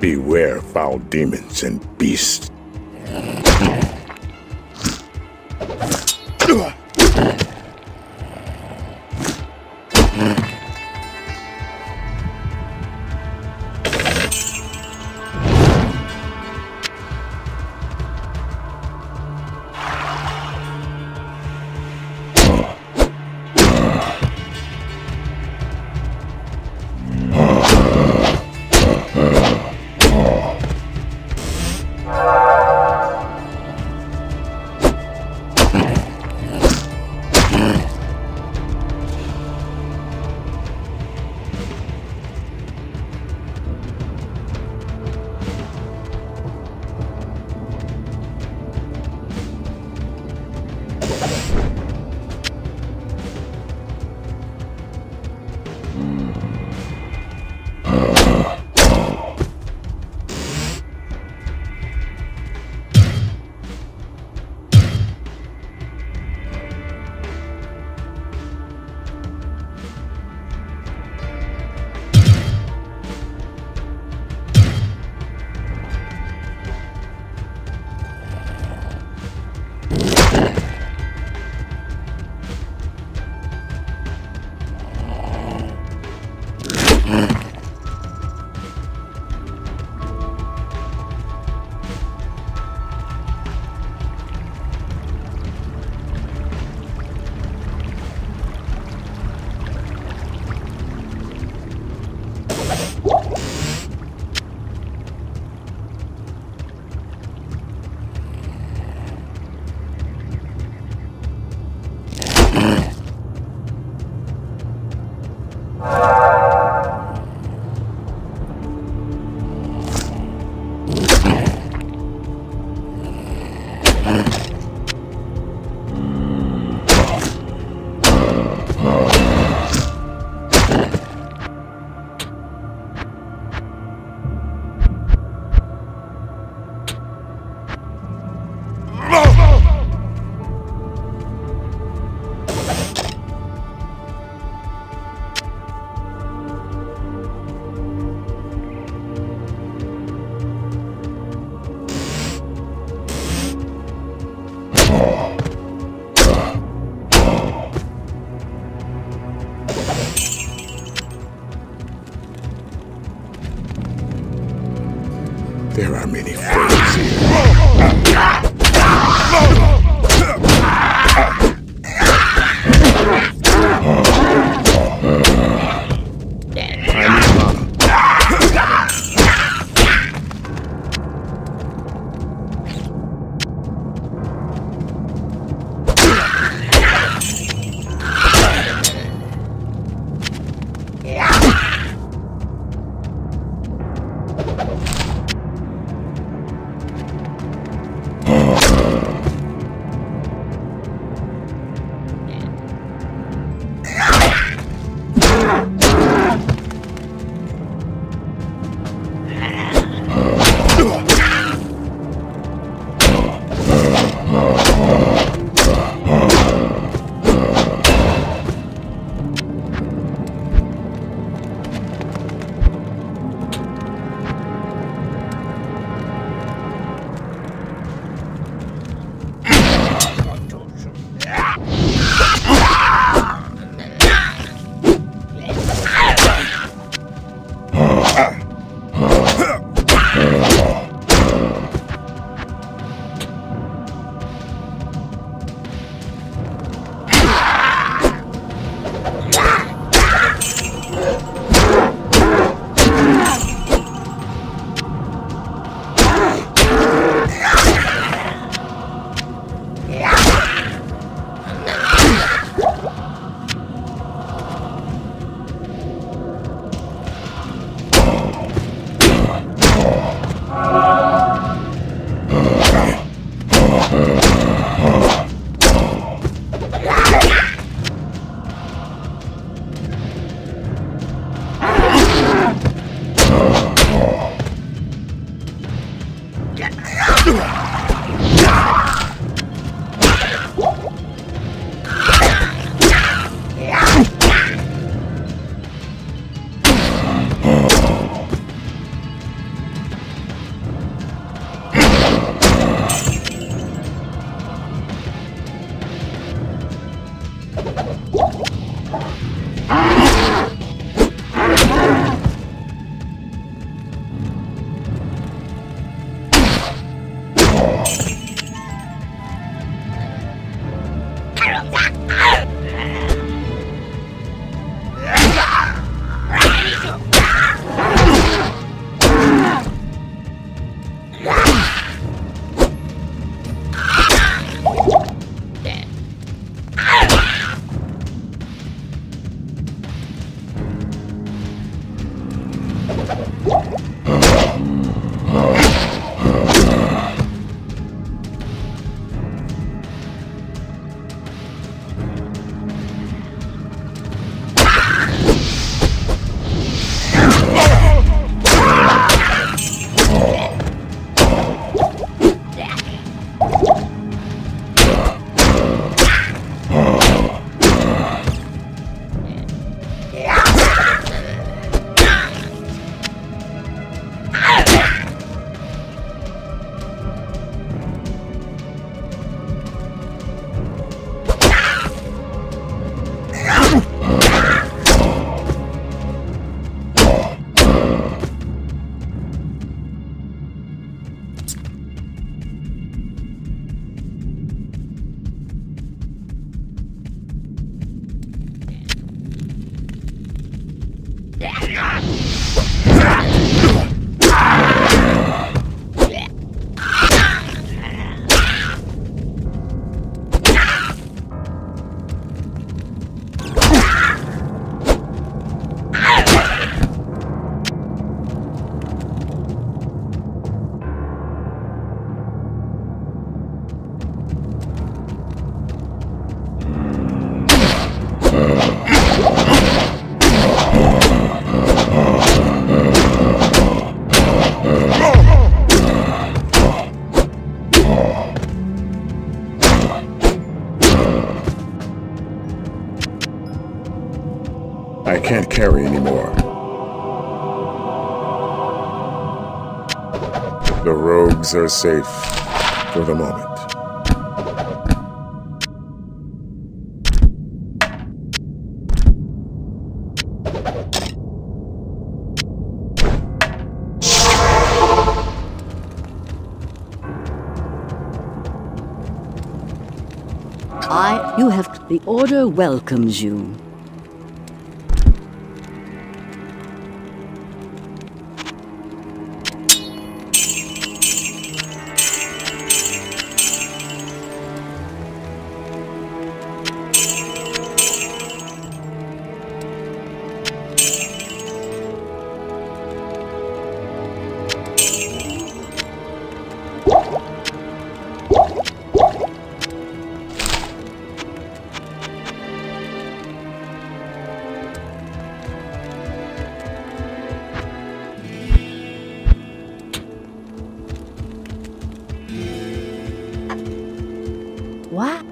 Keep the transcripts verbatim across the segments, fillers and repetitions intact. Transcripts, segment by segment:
Beware foul demons and beasts. There are many friends here. can't carry anymore. The rogues are safe for the moment. I, you have, the Order welcomes you.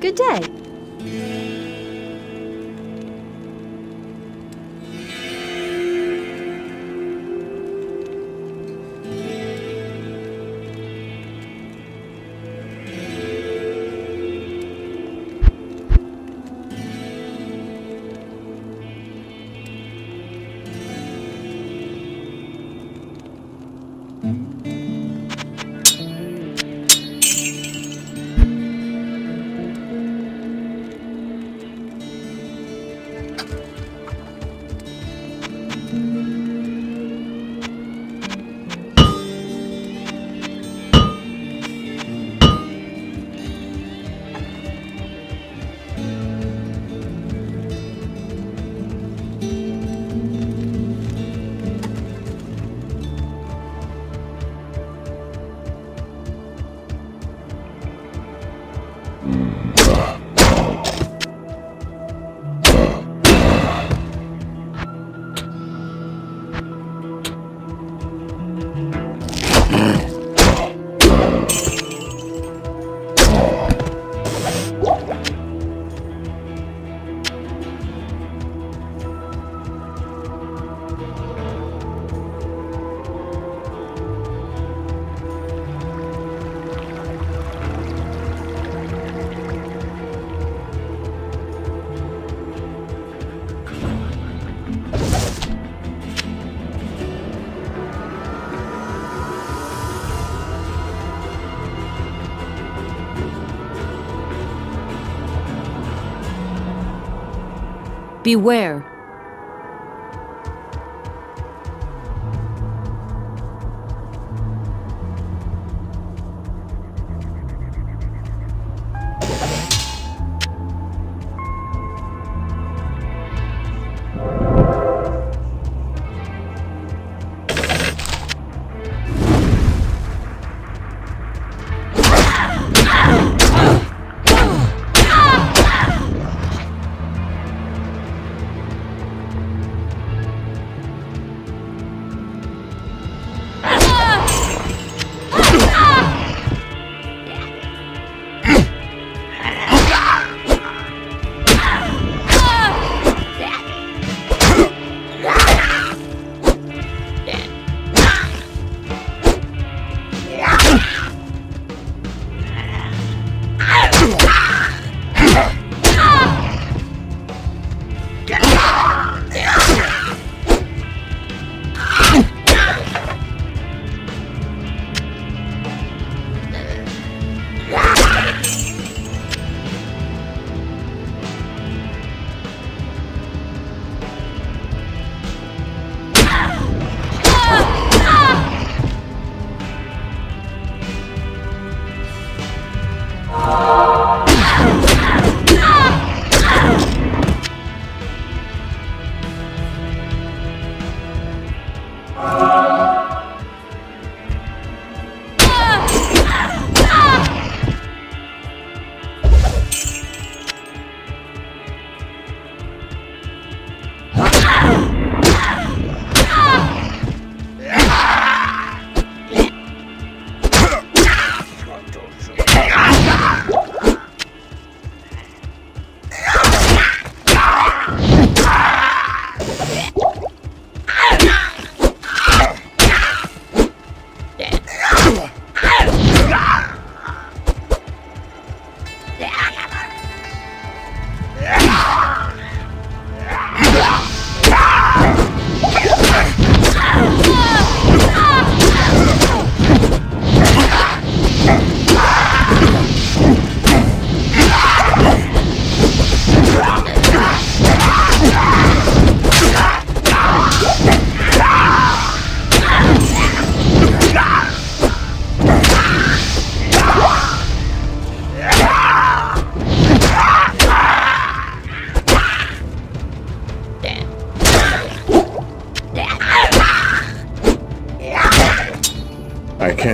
Good day. Beware.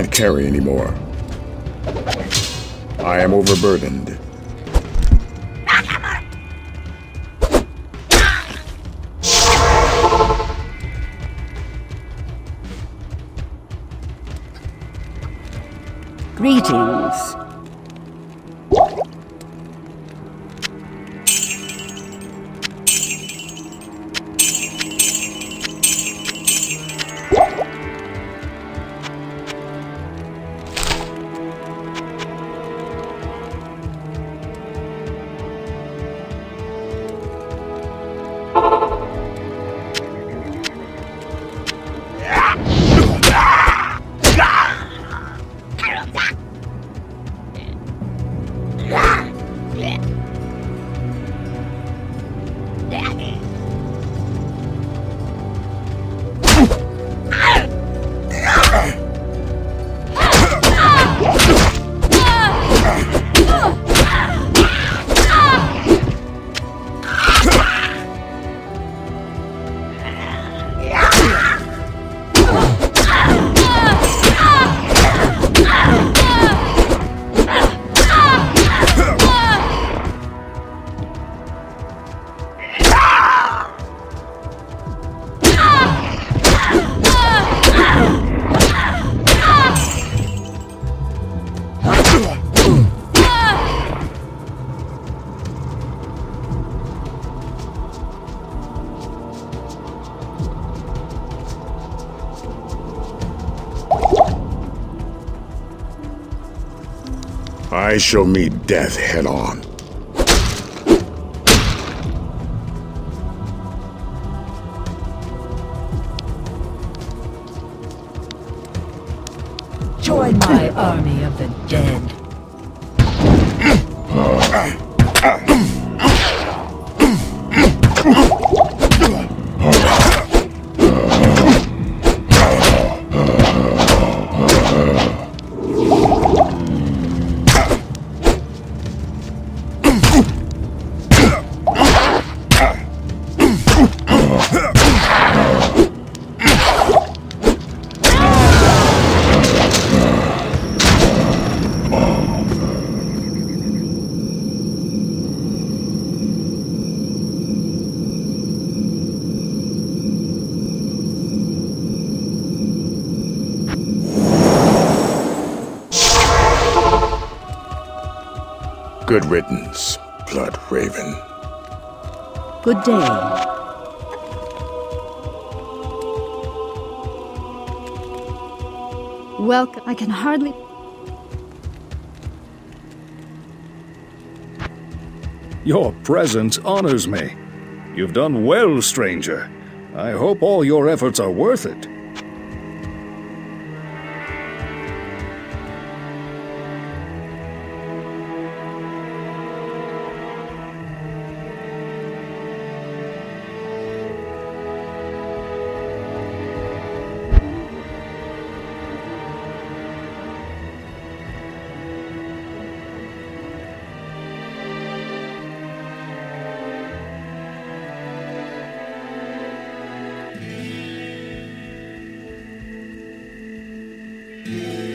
can't carry anymore. I am overburdened. Greetings. I shall meet death head-on. Join my army of the dead. Good riddance, Blood Raven. Good day. Welcome. I can hardly... Your presence honors me. You've done well, stranger. I hope all your efforts are worth it. Yeah.